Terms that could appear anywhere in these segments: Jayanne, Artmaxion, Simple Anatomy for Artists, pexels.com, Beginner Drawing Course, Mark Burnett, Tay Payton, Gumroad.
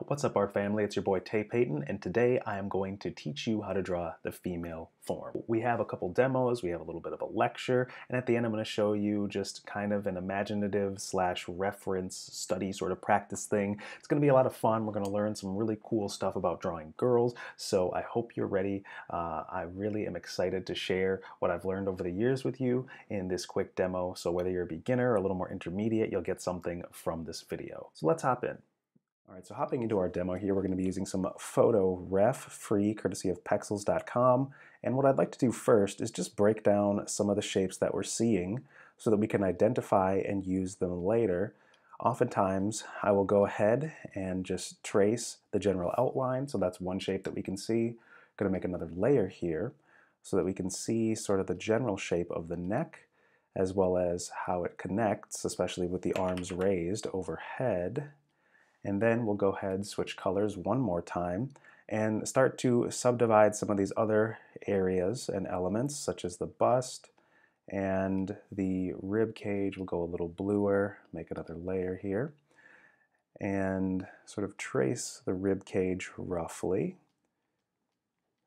What's up, art family? It's your boy Tay Payton, and today I am going to teach you how to draw the female form. We have a couple demos, we have a little bit of a lecture, and at the end I'm going to show you just kind of an imaginative / reference study sort of practice thing. It's going to be a lot of fun. We're going to learn some really cool stuff about drawing girls, so I hope you're ready. I really am excited to share what I've learned over the years with you in this quick demo, so whether you're a beginner or a little more intermediate, you'll get something from this video. So let's hop in. All right, so hopping into our demo here, we're going to be using some photo ref, free, courtesy of pexels.com. And what I'd like to do first is just break down some of the shapes that we're seeing so that we can identify and use them later. Oftentimes, I will go ahead and just trace the general outline. So that's one shape that we can see. I'm going to make another layer here so that we can see sort of the general shape of the neck, as well as how it connects, especially with the arms raised overhead. And then we'll go ahead, switch colors one more time, and start to subdivide some of these other areas and elements, such as the bust and the rib cage. We'll go a little bluer, make another layer here, and sort of trace the rib cage roughly.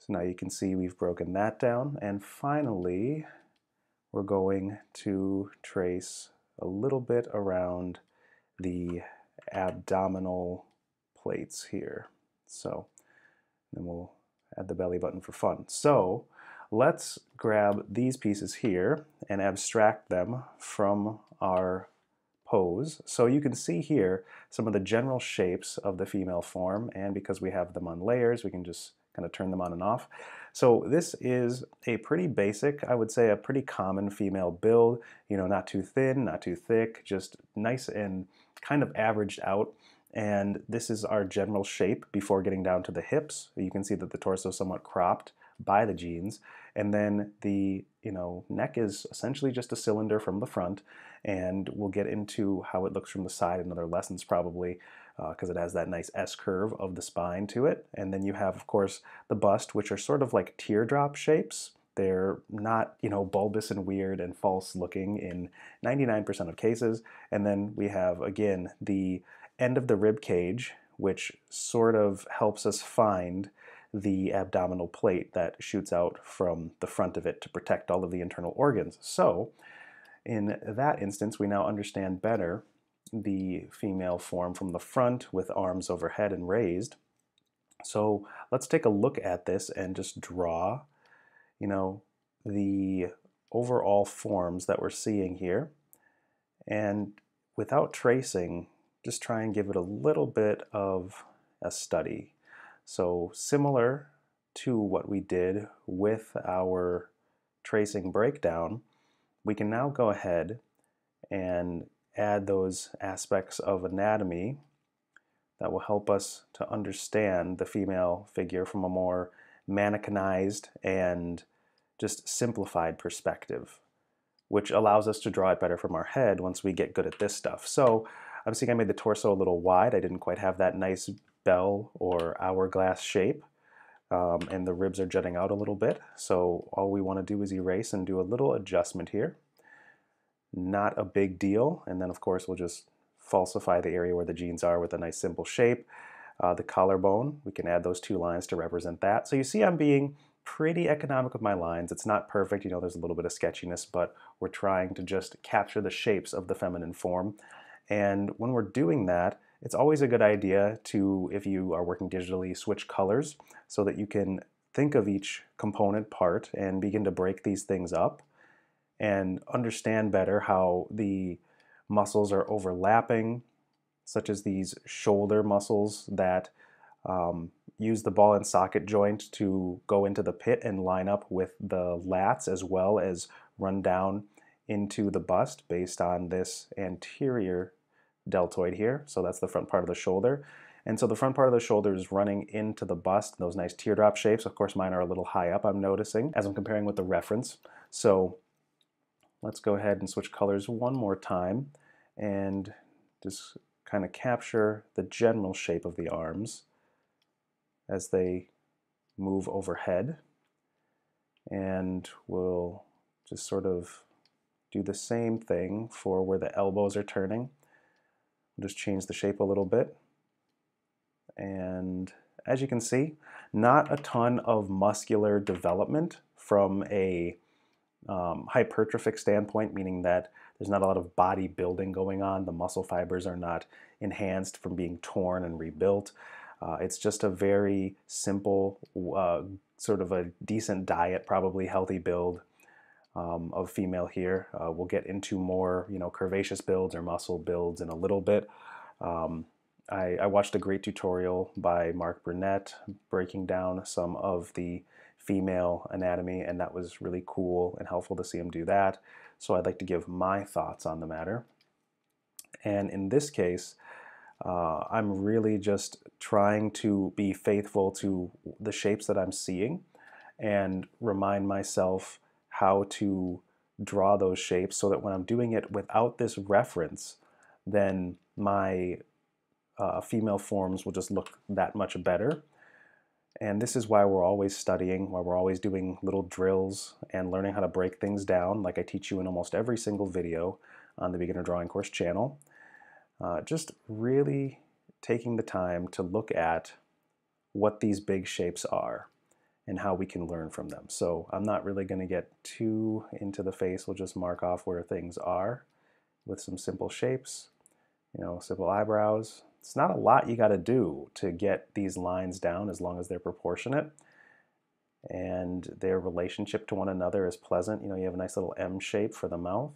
So now you can see we've broken that down. And finally, we're going to trace a little bit around the abdominal plates here. So then we'll add the belly button for fun. So let's grab these pieces here and abstract them from our pose. So you can see here some of the general shapes of the female form, and because we have them on layers, we can just kind of turn them on and off. So this is a pretty basic, I would say a pretty common female build, you know, not too thin, not too thick, just nice and kind of averaged out. And this is our general shape before getting down to the hips. You can see that the torso is somewhat cropped by the jeans, and then the, you know, neck is essentially just a cylinder from the front, and we'll get into how it looks from the side in other lessons probably, because it has that nice S-curve of the spine to it. And then you have, of course, the bust, which are sort of like teardrop shapes. They're not, you know, bulbous and weird and false looking in 99% of cases. And then we have, again, the end of the rib cage, which sort of helps us find the abdominal plate that shoots out from the front of it to protect all of the internal organs. So in that instance, we now understand better the female form from the front with arms overhead and raised. So let's take a look at this and just draw, you know, the overall forms that we're seeing here. And without tracing, just try and give it a little bit of a study. So similar to what we did with our tracing breakdown, we can now go ahead and add those aspects of anatomy that will help us to understand the female figure from a more mannequinized and just simplified perspective, which allows us to draw it better from our head once we get good at this stuff. So I'm seeing I made the torso a little wide. I didn't quite have that nice bell or hourglass shape, and the ribs are jutting out a little bit. So all we want to do is erase and do a little adjustment here. Not a big deal. And then of course we'll just falsify the area where the jeans are with a nice simple shape. The collarbone, we can add those two lines to represent that. So you see I'm being pretty economic with my lines. It's not perfect, you know, there's a little bit of sketchiness, but we're trying to just capture the shapes of the feminine form. And when we're doing that, it's always a good idea to, if you are working digitally, switch colors so that you can think of each component part and begin to break these things up and understand better how the muscles are overlapping, such as these shoulder muscles that use the ball and socket joint to go into the pit and line up with the lats, as well as run down into the bust based on this anterior deltoid here. So that's the front part of the shoulder. And so the front part of the shoulder is running into the bust, those nice teardrop shapes. Of course, mine are a little high up, I'm noticing, as I'm comparing with the reference. So let's go ahead and switch colors one more time and just kind of capture the general shape of the arms as they move overhead. And we'll just sort of do the same thing for where the elbows are turning. We'll just change the shape a little bit. and as you can see, not a ton of muscular development from a hypertrophic standpoint, meaning that there's not a lot of body building going on. The muscle fibers are not enhanced from being torn and rebuilt. It's just a very simple, sort of a decent diet, probably healthy build of female here. We'll get into more, curvaceous builds or muscle builds in a little bit. I watched a great tutorial by Mark Burnett breaking down some of the female anatomy, and that was really cool and helpful to see him do that. So I'd like to give my thoughts on the matter. And in this case, I'm really just trying to be faithful to the shapes that I'm seeing and remind myself how to draw those shapes so that when I'm doing it without this reference, then my female forms will just look that much better. And this is why we're always studying, why we're always doing little drills and learning how to break things down, like I teach you in almost every single video on the Beginner Drawing Course channel. Just really taking the time to look at what these big shapes are and how we can learn from them. So I'm not really going to get too into the face. We'll just mark off where things are with some simple shapes, simple eyebrows. It's not a lot you got to do to get these lines down as long as they're proportionate and their relationship to one another is pleasant. You have a nice little M shape for the mouth.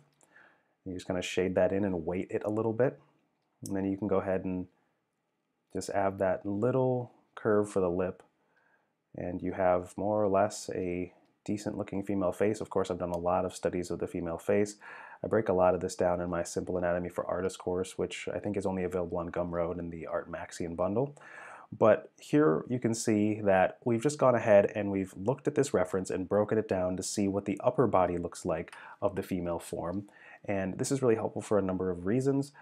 You're just going to shade that in and weight it a little bit. And then you can go ahead and just add that little curve for the lip, and you have more or less a decent looking female face. Of course, I've done a lot of studies of the female face. I break a lot of this down in my Simple Anatomy for Artists course, which I think is only available on Gumroad in the Artmaxion bundle. But here you can see that we've just gone ahead and we've looked at this reference and broken it down to see what the upper body looks like of the female form. And this is really helpful for a number of reasons,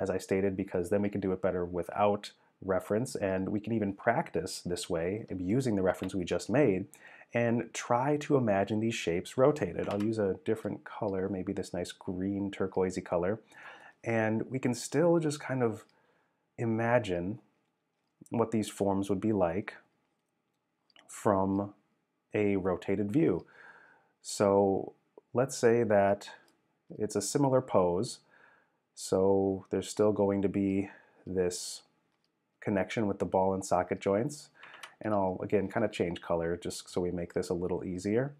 as I stated, because then we can do it better without reference, and we can even practice this way using the reference we just made and try to imagine these shapes rotated. I'll use a different color, maybe this nice green turquoisey color, and we can still just kind of imagine what these forms would be like from a rotated view. So let's say that it's a similar pose, so there's still going to be this connection with the ball and socket joints. And I'll again kind of change color just so we make this a little easier.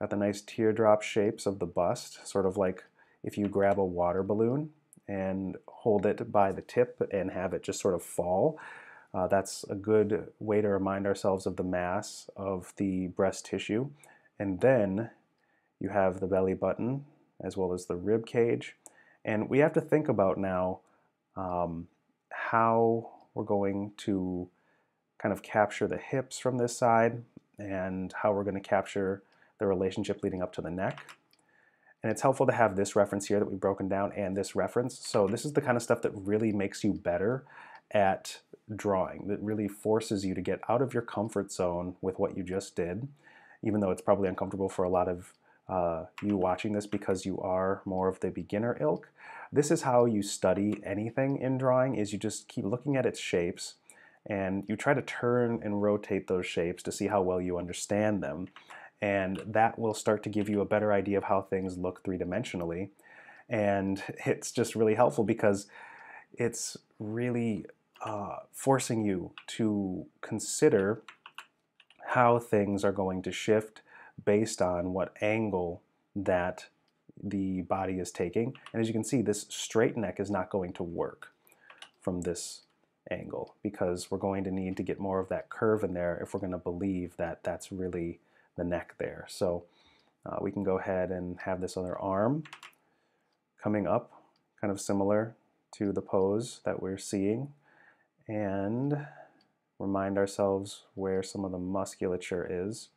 Got the nice teardrop shapes of the bust, sort of like if you grab a water balloon and hold it by the tip and have it just sort of fall. That's a good way to remind ourselves of the mass of the breast tissue. And then you have the belly button as well as the rib cage. And we have to think about now how we're going to kind of capture the hips from this side and how we're going to capture the relationship leading up to the neck. And it's helpful to have this reference here that we've broken down and this reference. So this is the kind of stuff that really makes you better at drawing, that really forces you to get out of your comfort zone with what you just did, even though it's probably uncomfortable for a lot of you watching this because you are more of the beginner ilk. This is how you study anything in drawing, is you just keep looking at its shapes and you try to turn and rotate those shapes to see how well you understand them, and that will start to give you a better idea of how things look three-dimensionally. And it's just really helpful because it's really forcing you to consider how things are going to shift based on what angle that the body is taking. And as you can see, this straight neck is not going to work from this angle, because we're going to need to get more of that curve in there if we're going to believe that that's really the neck there. So we can go ahead and have this other arm coming up, kind of similar to the pose that we're seeing, and remind ourselves where some of the musculature is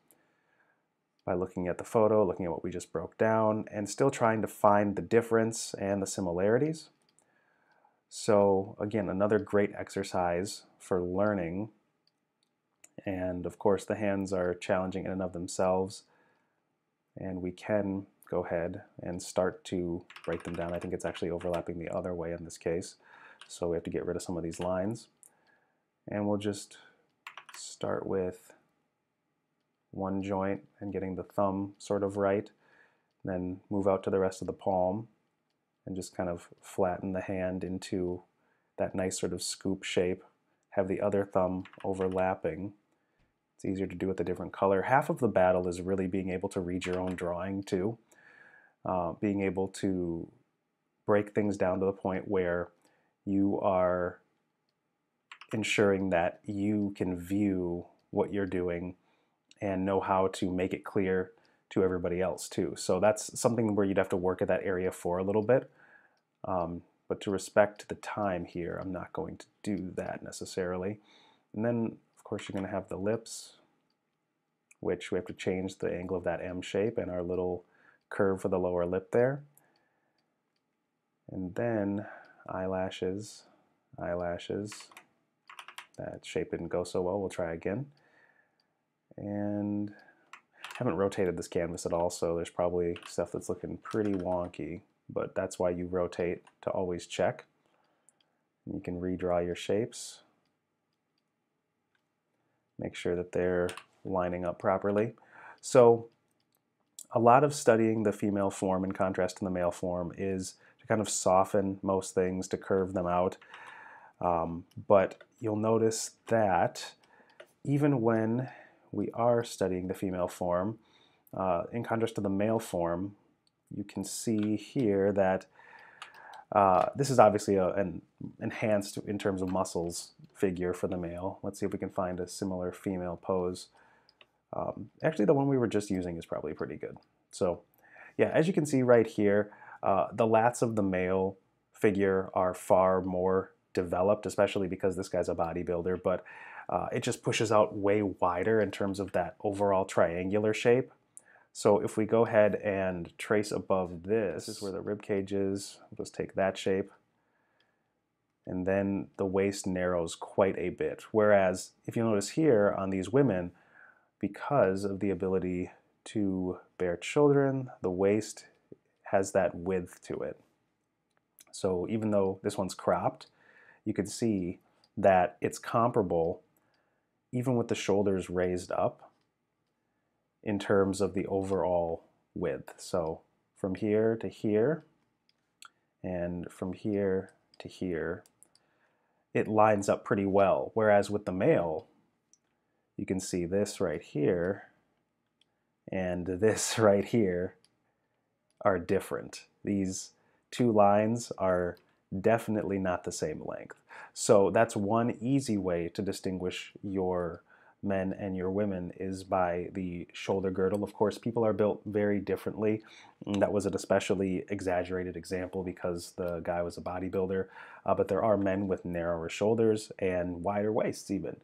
by looking at the photo, looking at what we just broke down, and still trying to find the difference and the similarities. So again, another great exercise for learning. And of course, the hands are challenging in and of themselves, and we can go ahead and start to write them down. I think it's actually overlapping the other way in this case, so we have to get rid of some of these lines. and we'll just start with one joint and getting the thumb sort of right, and then move out to the rest of the palm and just kind of flatten the hand into that nice sort of scoop shape. Have the other thumb overlapping. It's easier to do with a different color. Half of the battle is really being able to read your own drawing too. Being able to break things down to the point where you are ensuring that you can view what you're doing and know how to make it clear to everybody else too. So that's something where you'd have to work at that area for a little bit. But to respect the time here, I'm not going to do that necessarily. And then, of course, you're going to have the lips, which we have to change the angle of that M shape and our little curve for the lower lip there. And then eyelashes, eyelashes. That shape didn't go so well. We'll try again. And I haven't rotated this canvas at all, so there's probably stuff that's looking pretty wonky. But that's why you rotate, to always check. You can redraw your shapes. Make sure that they're lining up properly. So a lot of studying the female form in contrast to the male form is to kind of soften most things, to curve them out. But you'll notice that even when we are studying the female form, in contrast to the male form, you can see here that this is obviously an enhanced in terms of muscles figure for the male. Let's see if we can find a similar female pose. Actually, the one we were just using is probably pretty good. So yeah, as you can see right here, the lats of the male figure are far more developed, especially because this guy's a bodybuilder, but it just pushes out way wider in terms of that overall triangular shape. So if we go ahead and trace above this, this is where the rib cage is. We'll just take that shape. And then the waist narrows quite a bit. Whereas if you notice here on these women, because of the ability to bear children, the waist has that width to it. So even though this one's cropped, you can see that it's comparable even with the shoulders raised up in terms of the overall width. So from here to here, and from here to here, it lines up pretty well. Whereas with the male, you can see this right here and this right here are different. These two lines are definitely not the same length. So that's one easy way to distinguish your men and your women, is by the shoulder girdle. Of course, people are built very differently. That was an especially exaggerated example because the guy was a bodybuilder, but there are men with narrower shoulders and wider waists even,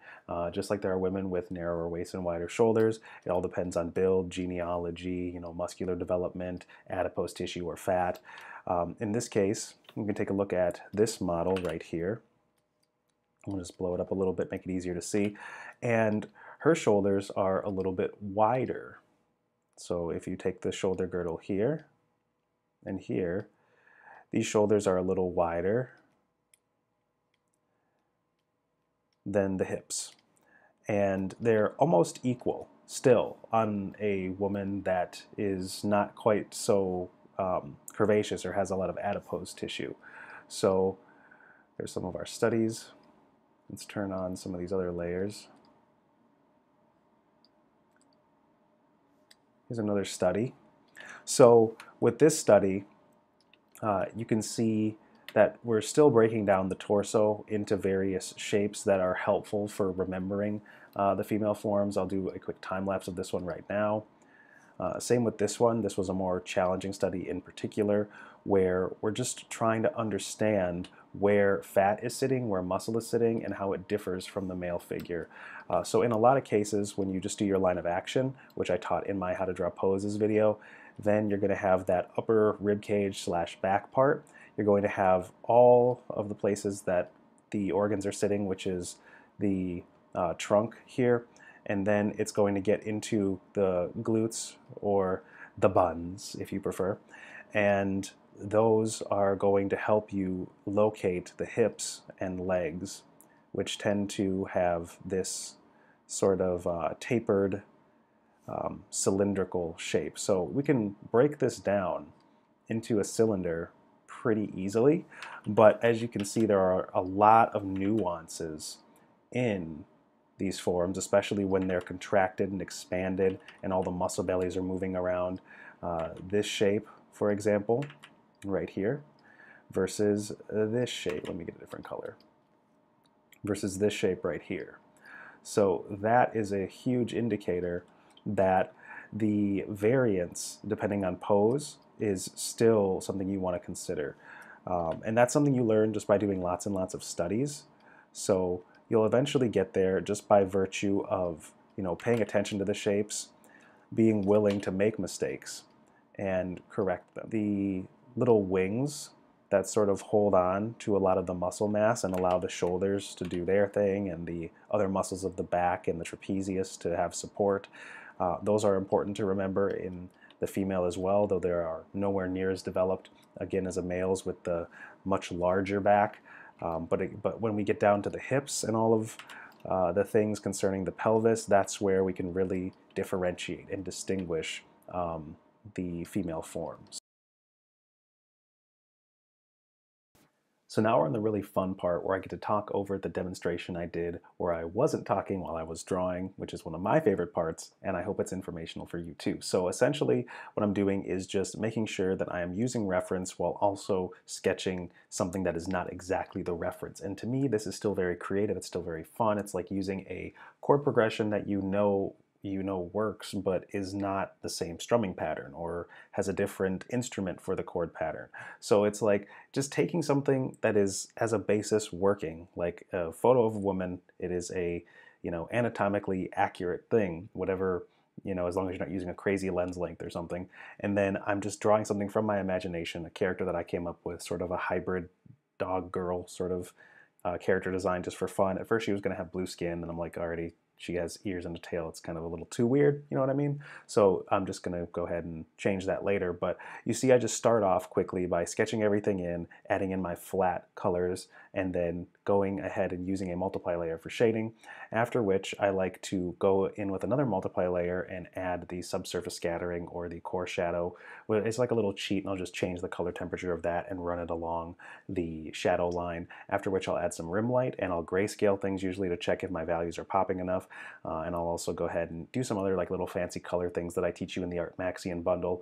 just like there are women with narrower waists and wider shoulders. It all depends on build, genealogy, you know, muscular development, adipose tissue or fat. In this case, we can take a look at this model right here. I'll just blow it up a little bit, make it easier to see. And her shoulders are a little bit wider. So if you take the shoulder girdle here and here, these shoulders are a little wider than the hips. And they're almost equal still on a woman that is not quite so curvaceous or has a lot of adipose tissue. So there's some of our studies. Let's turn on some of these other layers. Here's another study. So with this study, you can see that we're still breaking down the torso into various shapes that are helpful for remembering the female forms. I'll do a quick time lapse of this one right now. Same with this one. This was a more challenging study in particular, where we're just trying to understand where fat is sitting, where muscle is sitting, and how it differs from the male figure. So in a lot of cases, when you just do your line of action, which I taught in my How to Draw Poses video, then you're going to have that upper rib cage slash back part. You're going to have all of the places that the organs are sitting, which is the trunk here, and then it's going to get into the glutes, or the buns if you prefer, and those are going to help you locate the hips and legs. which tend to have this sort of tapered cylindrical shape. So we can break this down into a cylinder pretty easily, but as you can see, there are a lot of nuances in these forms, especially when they're contracted and expanded and all the muscle bellies are moving around. This shape, for example, right here, versus this shape, let me get a different color, versus this shape right here. So that is a huge indicator that the variance, depending on pose, is still something you want to consider. And that's something you learn just by doing lots and lots of studies. So you'll eventually get there just by virtue of, you know, paying attention to the shapes, being willing to make mistakes and correct them. The little wings that sort of hold on to a lot of the muscle mass and allow the shoulders to do their thing and the other muscles of the back and the trapezius to have support. Those are important to remember in the female as well, though they are nowhere near as developed, again, as a male's with the much larger back. But when we get down to the hips and all of the things concerning the pelvis, that's where we can really differentiate and distinguish the female forms. So now we're on the really fun part where I get to talk over the demonstration I did where I wasn't talking while I was drawing, which is one of my favorite parts, and I hope it's informational for you too. So essentially what I'm doing is just making sure that I am using reference while also sketching something that is not exactly the reference. And to me, this is still very creative, it's still very fun. It's like using a chord progression that you know works but is not the same strumming pattern or has a different instrument for the chord pattern. So it's like just taking something that is as a basis working, like a photo of a woman, it is a, you know, anatomically accurate thing, whatever, you know, as long as you're not using a crazy lens length or something. And then I'm just drawing something from my imagination, a character that I came up with, sort of a hybrid dog girl sort of character design just for fun. At first she was gonna have blue skin and I'm like, already, she has ears and a tail, it's kind of a little too weird, you know what I mean? So I'm just gonna go ahead and change that later, but you see I just start off quickly by sketching everything in, adding in my flat colors, and then going ahead and using a multiply layer for shading, after which I like to go in with another multiply layer and add the subsurface scattering or the core shadow. It's like a little cheat, and I'll just change the color temperature of that and run it along the shadow line, after which I'll add some rim light, and I'll grayscale things usually to check if my values are popping enough. And I'll also go ahead and do some other like little fancy color things that I teach you in the Artmaxion bundle.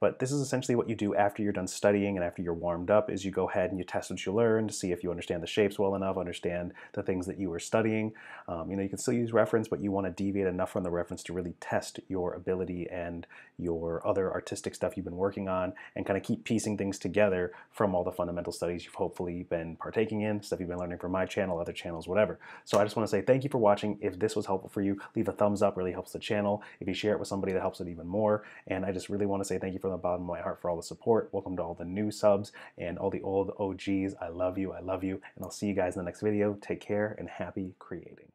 But this is essentially what you do after you're done studying and after you're warmed up, is you go ahead and you test what you learned, see if you understand the shapes well enough, understand the things that you were studying. You know, you can still use reference, but you want to deviate enough from the reference to really test your ability and your other artistic stuff you've been working on, and kind of keep piecing things together from all the fundamental studies you've hopefully been partaking in, stuff you've been learning from my channel, other channels, whatever. So I just want to say thank you for watching. If this was helpful for you, leave a thumbs up, really helps the channel. If you share it with somebody, that helps it even more. And I just really want to say thank you from the bottom of my heart for all the support. Welcome to all the new subs and all the old OGs. I love you, and I'll see you guys in the next video. Take care and happy creating.